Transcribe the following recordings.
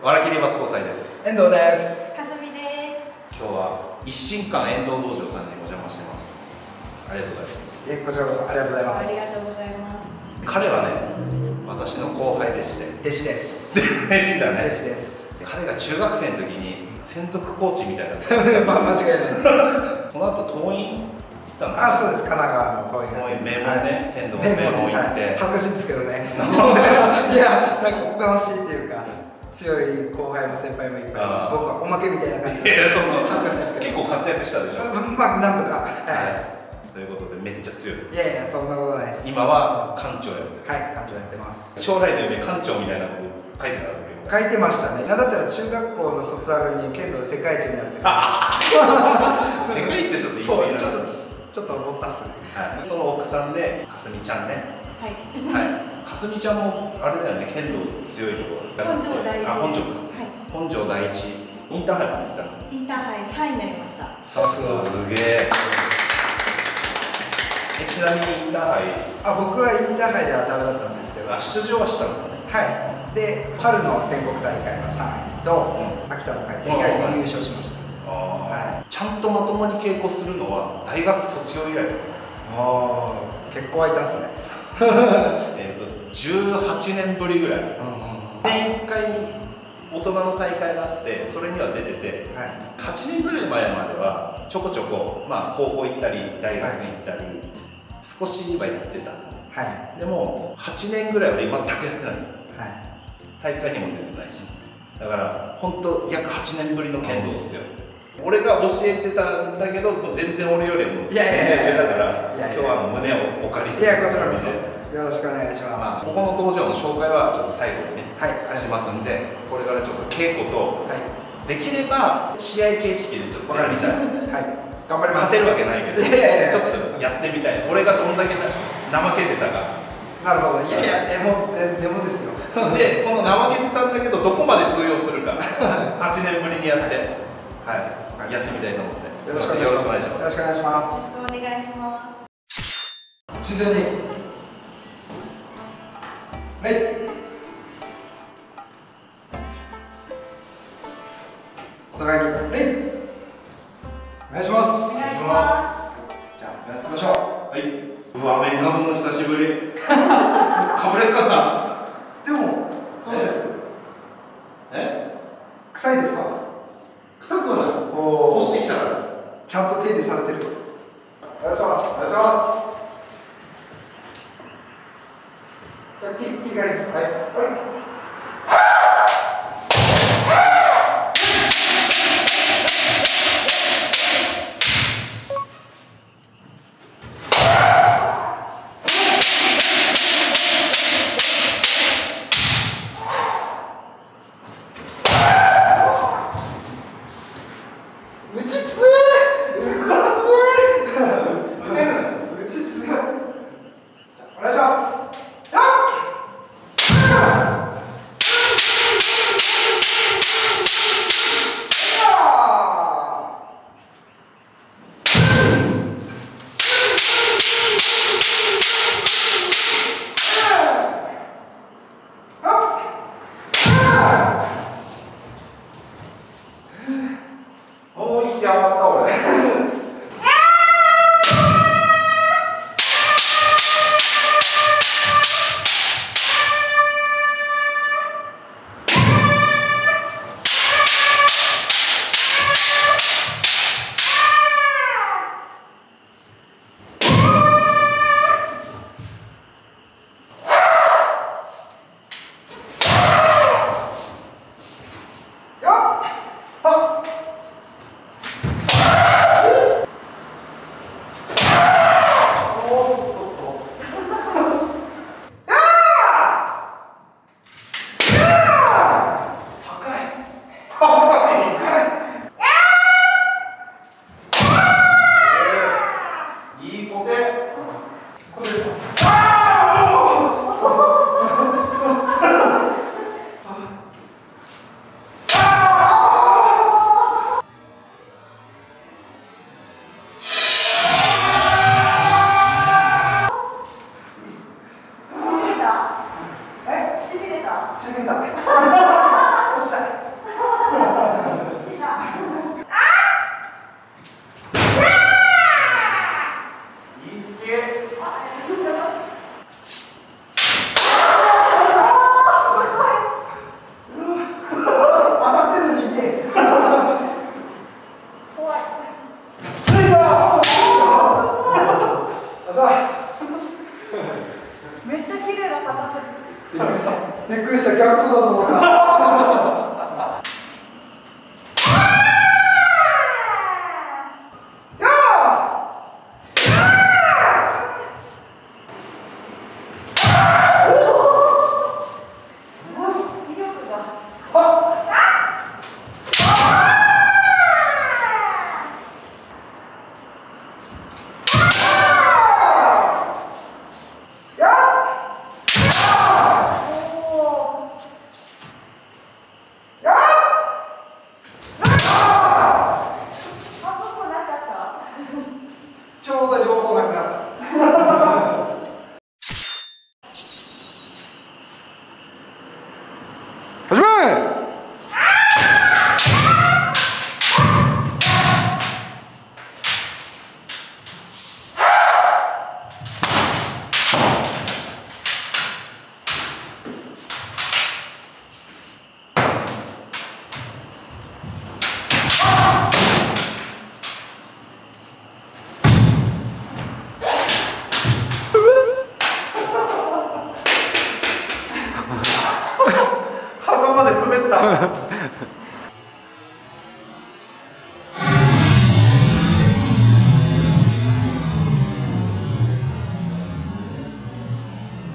わらきり抜刀斎です。遠藤です。かすみです。今日は一心館遠藤道場さんにお邪魔してます。ありがとうございます。こちらこそありがとうございます。ありがとうございます。彼はね、私の後輩でして。弟子です。弟子だね。弟子です。彼が中学生の時に専属コーチみたいな。まあ、間違いないです。その後桐蔭行ったの。あ、そうです。神奈川の桐蔭。名門ね。遠藤の名門行って。恥ずかしいんですけどね。いや、なんかおこがましいっていうか。強い後輩も先輩もいっぱい、僕はおまけみたいな感じで、恥ずかしいですけど、結構活躍したでしょ。まあ、なんとか、はい。ということで、めっちゃ強い。いやいや、そんなことないです。今は館長やって。はい、館長やってます。将来の夢、館長みたいなこと書いてたわけ。書いてましたね。なんだったら、中学校の卒アルに剣道世界一になるって。世界一はちょっと言い過ぎな。ちょっと思ったっすね。はい。その奥さんで、かすみちゃんね。はい。はい。かすみちゃんも、あれだよね、剣道強いところ。本庄第一。本庄第一。インターハイまで行った。インターハイ3位になりました。さすが、すげえ。ちなみにインターハイ。僕はインターハイではダメだったんですけど。出場はしたのね。はい。で、春の全国大会は3位と、秋田の開成会で優勝しました。はい。ちゃんとまともに稽古するのは、大学卒業以来。ああ、結構空いたっすね。18年ぶりぐらい。年1回大人の大会があって、それには出てて、8年ぐらい前まではちょこちょこ、まあ、高校行ったり大学に行ったり少しはやってた、でも8年ぐらいは全くやってない、大会にも出てないし、だから本当約8年ぶりの剣道ですよ。俺が教えてたんだけど、全然俺よりも全然上だから、今日は胸をお借りするんですよ。よろしくお願いします。ここの道場の紹介はちょっと最後にね、しますんで、これからちょっと稽古と、できれば試合形式でちょっとやりたい。頑張ります。勝てるわけないけど、ちょっとやってみたい。俺がどんだけ怠けてたか。なるほど。いやいや、でもですよ。で、この怠けてたんだけど、どこまで通用するか。8年ぶりにやって、やってみたいと思って。よろしくお願いします。よろしくお願いします。よろしくお願いします。自然に。はい。お互いに、お願いします。お願いします。じゃあ、目をつけましょう。はい。うわ、面かぶの久しぶり。かぶれかな。でも、どうです。臭いですか。臭くはない。干してきたから。ちゃんと手入れされてる。お願いします。お願いします。じゃあ、ピー返しです。はい。うちつー！うちつー！うちつー！じゃあ、お願いします。しびれた。びっくりした、逆走だと思った。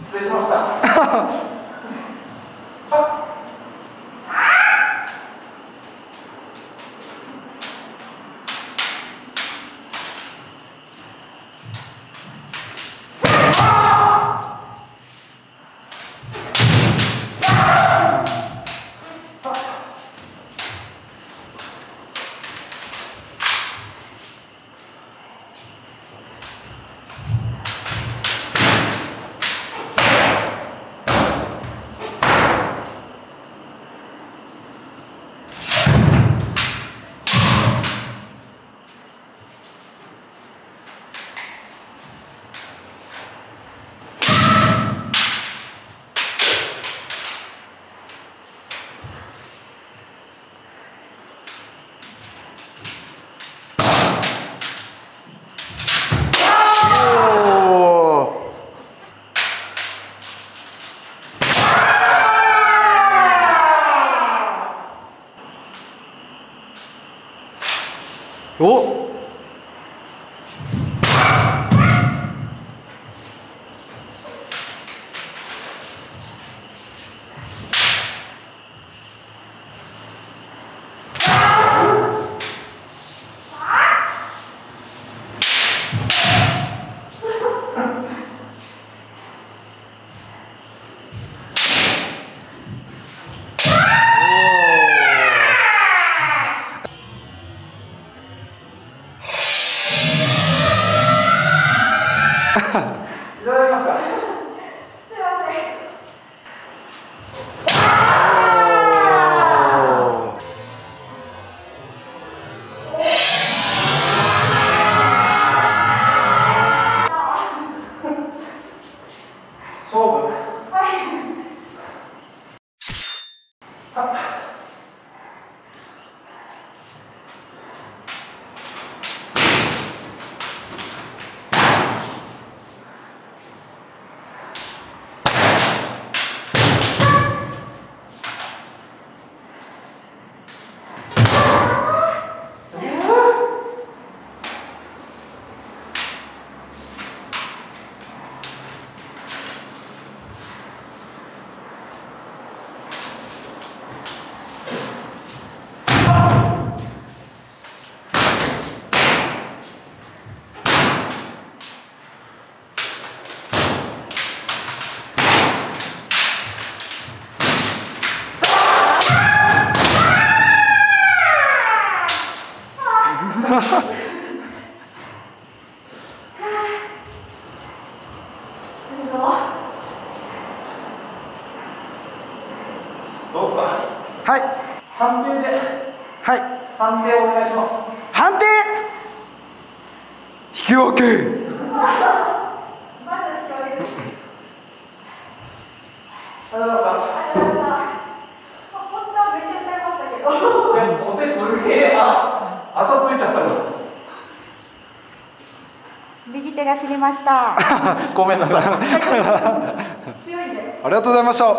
失礼しました。お。右右手が知りました。ごめんなさい。強いんで。ありがとうございました。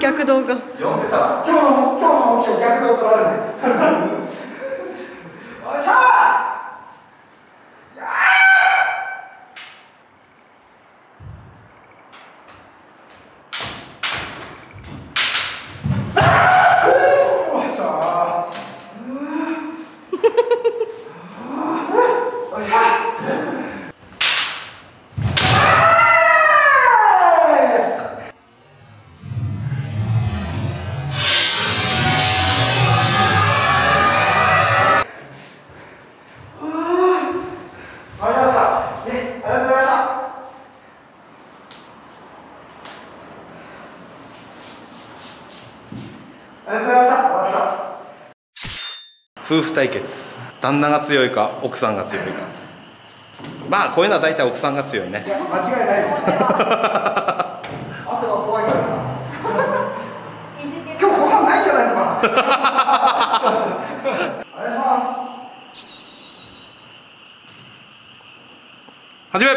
逆動画。読んでた。今日逆動撮られない。おっしゃ。夫婦対決、旦那が強いか奥さんが強いか。まあこういうのは大体奥さんが強いね。いや間違いないですね。あとは怖いから今日ご飯ないんじゃないのかなお願いします。始め。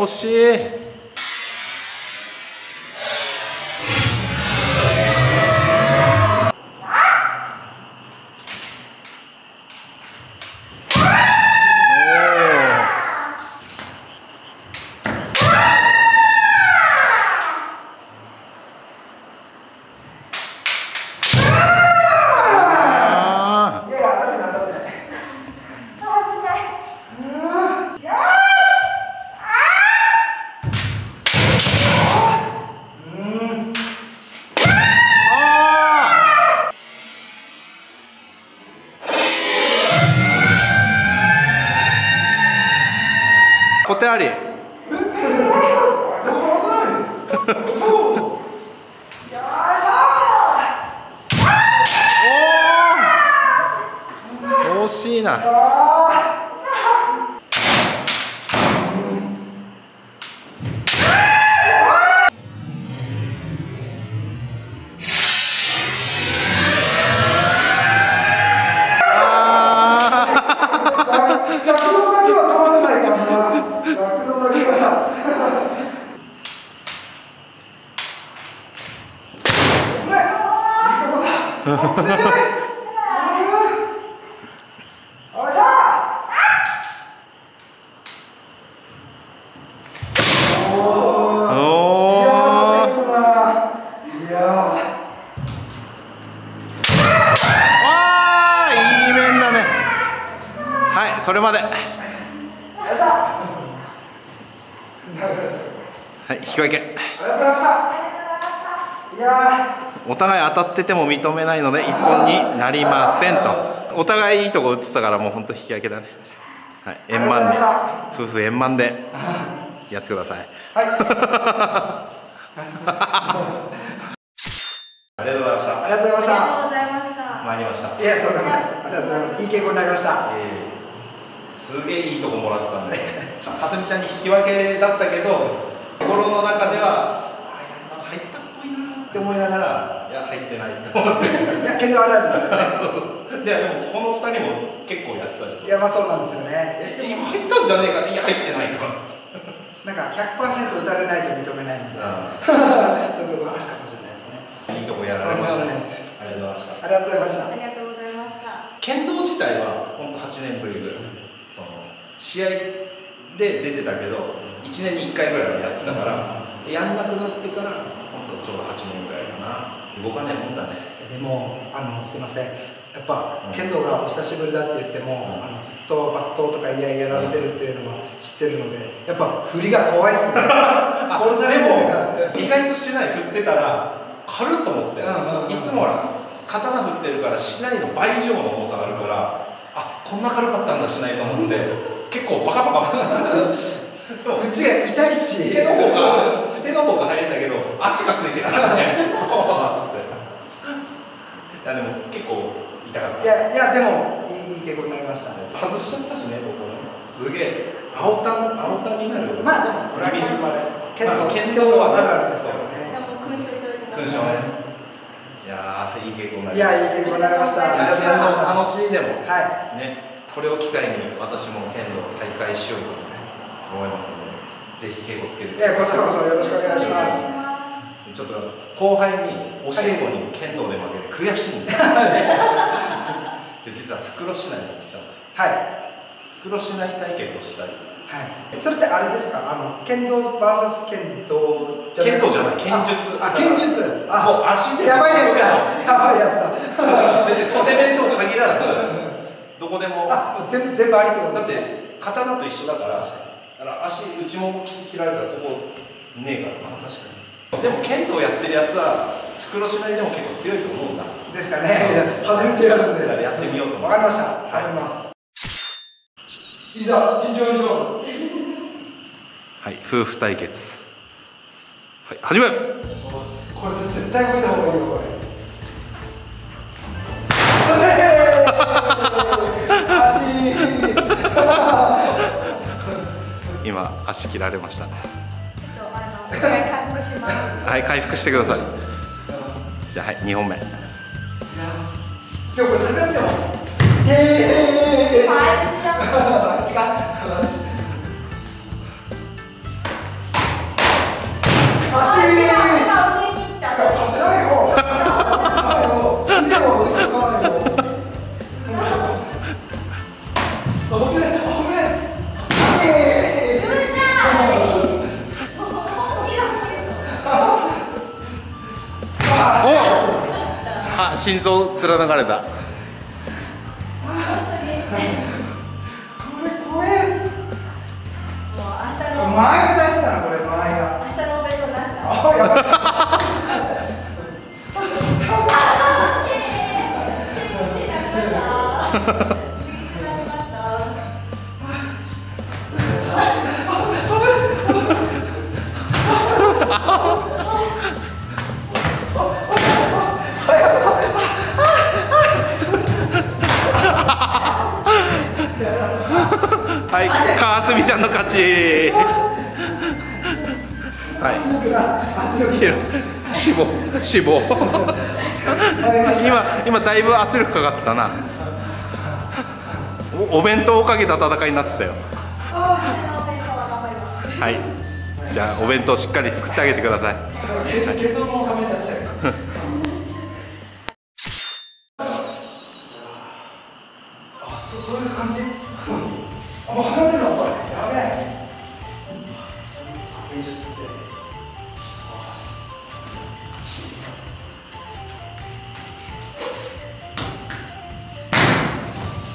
惜しい。小手あり。惜しいな。よいしょ、いい面だね。はい、それまで。はい、引き分け。お互い当たってても認めないので一本になりませんと。お互いいいとこ打ってたからもう本当引き分けだね。はい、円満で、夫婦円満でやってください。はい。ありがとうございました。ありがとうございました。参りました。ありがとうございます。ありがとうございます。いい傾向になりました。すげえいいとこもらったんで。かすみちゃんに引き分けだったけど、心の中では。って思いながら、いや入ってないと思っていや、けどあるんですよね。そうそうそう。でもこの2人も結構やってたでしょ。いやまあそうなんですよね。今入ったんじゃねえかね。いや入ってないとかっつってなんか 100% 打たれないと認めないんで、そういうところあるかもしれないですね。いいとこやられました。ありがとうございました。ありがとうございました。ありがとうございました。剣道自体はほんと8年ぶりぐらい、その試合で出てたけど1年に1回ぐらいはやってたから、やんなくなってからちょうど8年ぐらいかな。動かねえもんだね。でもすいません、やっぱ、剣道がお久しぶりだって言っても、ずっと抜刀とかいややられてるっていうのは知ってるので、やっぱ振りが怖いっすね。殺されるのか意外としない。振ってたら軽っと思って、いつも刀振ってるからしないの倍以上の重さがあるから、あ、こんな軽かったんだしないと思って、結構バカバカうちが痛いし、手の方が速いんだけど足がついてたからね。いやでも結構痛かった。いやでもいい傾向になりましたね。外しちゃったしね、ここね。すげえ青タンになるよ。まあでもこれは剣道はあるんですよね。しかも勲章いただきました。勲章ね。いやいい傾向になりました。いやいい傾向になりました。ありがとうございました。楽しいでもね、これを機会に私も剣道を再開しようと思いますので、ぜひ稽古つけてください。こちらこそよろしくお願いします。ちょっと後輩に教え子に剣道で負けて悔しいんで。実は袋市内に行ってきたんですよ。はい。袋市内対決をしたり。はい。それってあれですか？剣道バーサス剣道じゃない。剣道じゃない。剣術。あ、剣術。あ、もう足で。やばいやつだ。やばいやつだ。別に小手弁当限らず、どこでも。あ、全部ありってことですね。だって刀と一緒だから。足うちも切られたらここねえからな。確かに。でも剣道やってるやつは袋しなりでも結構強いと思うんだ。ですかね。初めてやるんでやってみようと思います。わかりました。あります。いざ緊張でしょう。はい、夫婦対決。はい、始め。これ絶対見た方がいいよ、これ。今足切られました。回復します。はい、回復してください。じゃあ、はい、2本目。でもこれ下がっても。あ、違う。足。今思い切った。飛んでないよ。でも嘘つかないよ。心臓貫かれた。これ怖え。もう明日の前が大事だな、これ前が。明日のお弁当なしだ。あ、やばい。はい、川澄ちゃんの勝ち。はい。死亡、死亡。今だいぶ圧力かかってたな。お弁当をかけた戦いになってたよ。はい。じゃあお弁当しっかり作ってあげてください。あ、そういう感じ。もう挟んでるのこれ、やべえ。現実って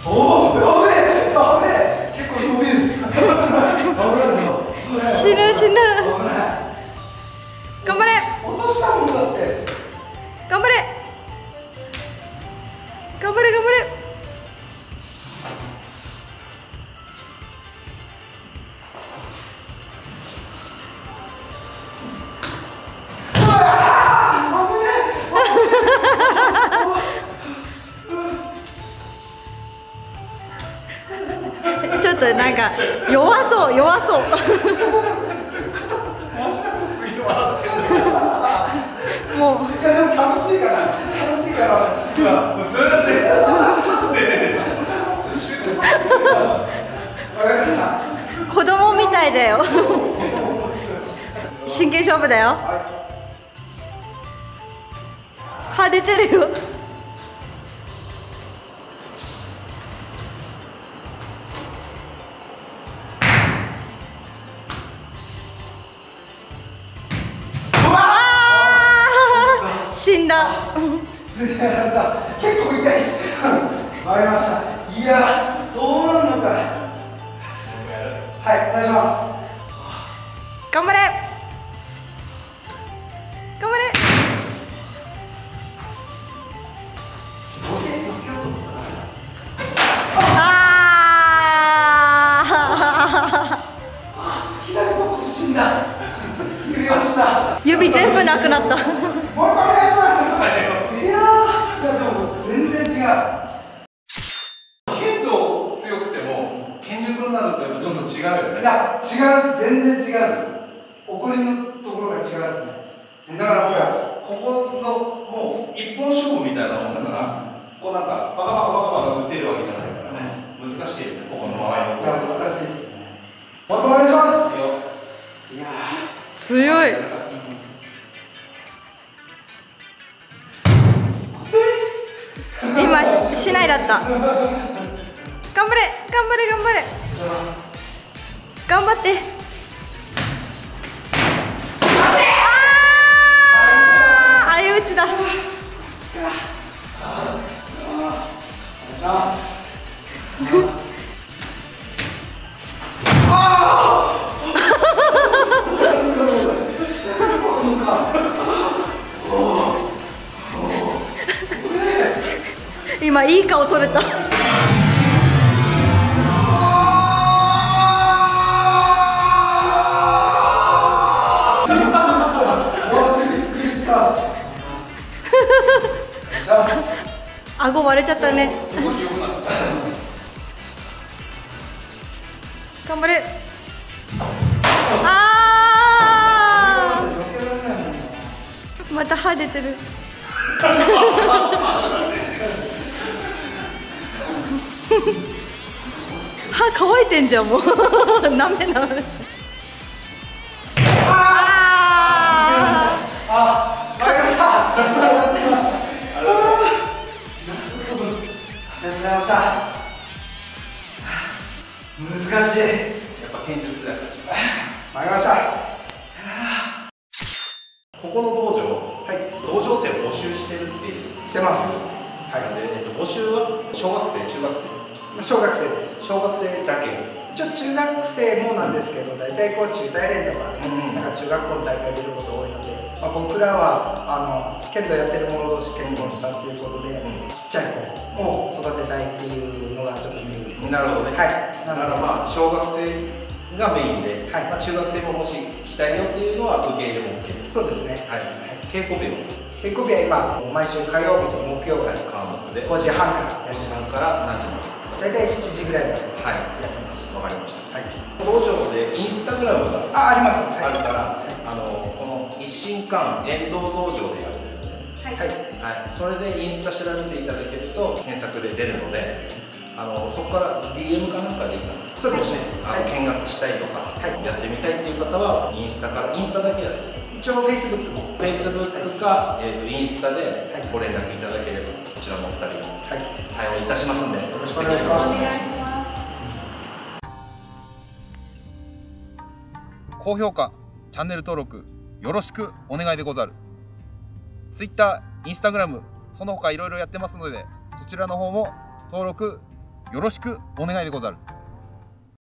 おお、やべえやべえ、結構伸びる。危ないぞ、死ぬ死ぬ。頑張れ、落としたもんだって。頑張れ頑張れ頑張れ。ちょっとなんか弱そう弱そう。もう楽しいから楽しいから。今もうずっと子供みたいだよ。真剣勝負だよ。歯出てるよ。死んだ。普通にやられた。結構痛いし。わかりました。いや、そうなんのか。はい、お願いします。頑張れ。頑張れ。左の腰死んだ。指は死んだ。指全部なくなった。もうお願いします。いやー、でも全然違う。剣道強くても剣術になるとやっぱちょっと違うよね。いや違うっす、全然違うっす。怒りのところが違うっすね。だからここのもう一本勝負みたいなもんだから、こうなんかバカバカバカバカ打てるわけじゃないからね。難しいよね、ここの場合の。いや難しいっすね。もうお願いします。いやー強い。今しないだった。頑張れ頑張れ頑張れ頑張って。ああ、相打ちだ。今いい顔撮れた。割れちゃったね。頑張れ。ああ。また歯出てる。歯乾いてんじゃんもう。なめなめ。ああ。わかりました。難しい。やっぱ剣術だった。参りました。ここの道場、はい、道場生を募集してるっていう。してます。はい。で、募集は小学生、中学生。小学生です。小学生だけ。一応中学生もなんですけど、大体こう中大連とかね、うん、なんか中学校の大会出ること多いので。まあ、僕らは剣道やってる者同士結婚したっていうことで、うん、ちっちゃい子を育てたいっていうのがちょっとメインで。なるほどね。はい。だからまあ小学生がメインで、はい、まあ中学生ももし来たいよっていうのは受け入れも OK。 そうですね。はい、はい、稽古日は今毎週火曜日と木曜日の科目で5時半からやってます。5時半から何時までですか？大体7時ぐらいまでやってます。わ、はい、かりました。はい。道場でインスタグラムが あります、はい、あるから、はい、一心館遠藤道場でやってるので、はい、それでインスタ調べていただけると検索で出るので、そこから DM かなんかでいいかな。そうですね。見学したいとか、はい、やってみたいっていう方はインスタから、インスタだけやってる。一応 Facebook も Facebook か、インスタでご連絡いただければ、こちらのお二人も対応いたしますんで、よろしくお願いします。高評価、チャンネル登録よろしくお願いでござる。 Twitter、Instagram、その他いろいろやってますので、そちらの方も登録よろしくお願いでござる。